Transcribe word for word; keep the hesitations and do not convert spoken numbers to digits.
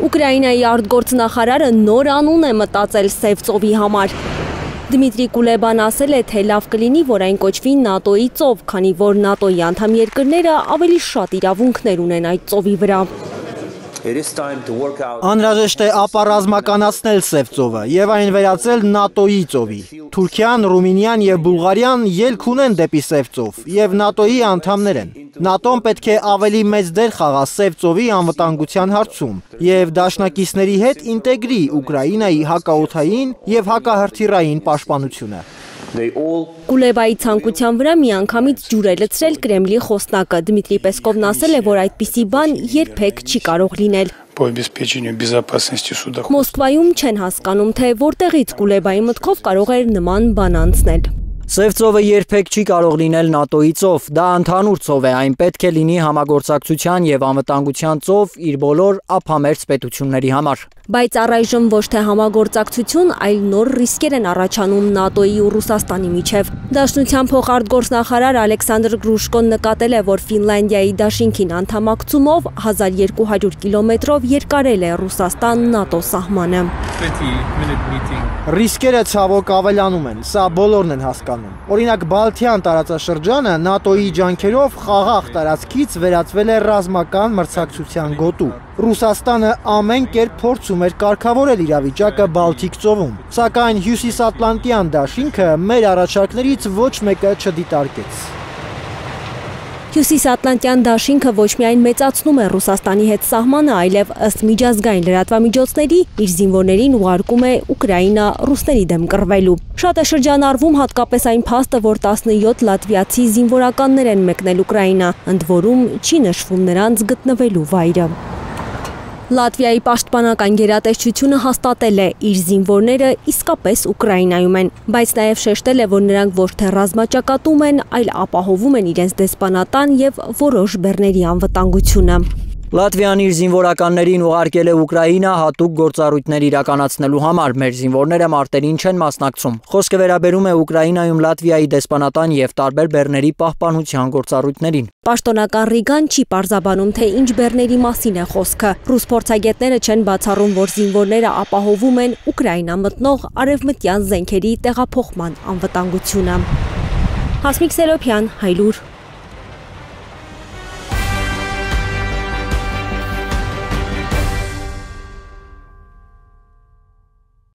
Ուկրաինայի արտգործնախարարը նոր անուն է մտածել Սևծովի համար։ Դմիտրի Կուլեբան ասել է, թե լավ կլինի, որ այն կոչվի ՆԱՏՕ-ի ծով, քանի որ ՆԱՏՕ-ի անդամ երկրները ավելի շատ իրավունքներ ունեն այդ ծովի վրա։ Անհրաժեշտ է ապառազմականացնել Սևծովը եւ այն վերածել ՆԱՏՕ-ի ծովի։ Թուրքիան, Ռումինիան եւ Բուլղարիան ելք ունեն դեպի Սևծով եւ ՆԱՏՕ-ի անդամներ են։ ՆԱՏՕ-ն պետք է ավելի մեծ դեր խաղա Սևծովի անվտանգության հարցում եւ դաշնակիցների հետ ինտեգրի Ուկրաինայի հակաօդային եւ հակահրթիռային պաշտպանությունը։ Կուլեբայի ցանկության վրա միանգամից ջուր է լցրել Կրեմլի խոսնակը։ Դմիտրի Պեսկովն ասել է, որ այդպիսի բան երբեք չի կարող լինել։ Մոսկվայում չեն հասկանում, թե որտեղից Կուլեբայի մտքով կարող էր նման բան անցնել։ Սևծովը երբեք չի կարող լինել ՆԱՏՕ-ի ծով, դա ընդհանուր ծով է, այն պետք է լինի համագործակցության և անվտանգության ծով իր բոլոր ափամերձ պետությունների համար։ Բայց առայժմ ոչ թե համագործակցություն, այլ նոր ռիսկեր են առաջանում ՆԱՏՕ-ի ու Ռուսաստանի միջև։ Դաշնության փոխարտգործնախարար Ալեքսանդր Գրուշկոն նկատել է, որ Ֆինլանդիայի դաշինքին անդամակցումով հազար երկու հարյուր կիլոմետրով երկարել է Ռուսաստան-ՆԱՏՕ սահմանը։ Ռիսկերը ցավոք ավելանում են, սա բոլորն են հասկանում։ Օրինակ Բալթյան տարածաշրջանը ՆԱՏՕ-ի ջանքերով խաղաղ տարածքից վերածվել է ռազմական մրցակցության գոտու։ Ռուսաստանը ամեն կերպ փորձում էր կարգավորել իրավիճակը Բալթիկ ծովում, սակայն Հյուսիսատլանտյան դաշինքը մեր առաջարկներից ոչ մեկը չդիտարկեց։ Հյուսիսատլանտյան դաշինքը ոչ միայն մեծացնում է Ռուսաստանի հետ սահմանը, այլև ըստ միջազգային լրատվամիջոցների իր զինվորներին ուղարկում է Ուկրաինա ռուսների դեմ կռվելու։ Շատ է շրջանառվում հատկապես այն փաստը, որ տասնյոթ լատվիացի զինվորականներ են մեկնել Ուկրաինա, ընդ որում չի նշվում նրանց գտնվելու վայրը։ Լատվիայի պաշտպանական գերատեսչությունը հաստատել է, իր զինվորները իսկապես Ուկրաինայում են, բայց նաև շեշտել է, որ նրանք ոչ թե ռազմաճակատում են, այլ ապահովում են իրենց դեսպանատան և որոշ բեռների անվտանգությունը։ Լատվիան իր զինվորականներին ուղարկել է Ուկրաինա հատուկ գործառույթներ իրականացնելու համար, մեր զինվորները մարտերին չեն մասնակցում։ Խոսքը վերաբերում է Ուկրաինայում Լատվիայի դեսպանատան և տարբեր բեռների պահպանության գործառույթներին։ Պաշտոնական Ռիգան չի պարզաբանում, թե ինչ բեռների մասին է խոսքը։ Ռուս փորձագետները չեն բացառում, որ զինվորները ապահովում են Ուկրաինա մտնող արևմտյան զենքերի տեղափոխման անվտանգությունը։ Հասմիկ Սերոբյան, Հայլուր։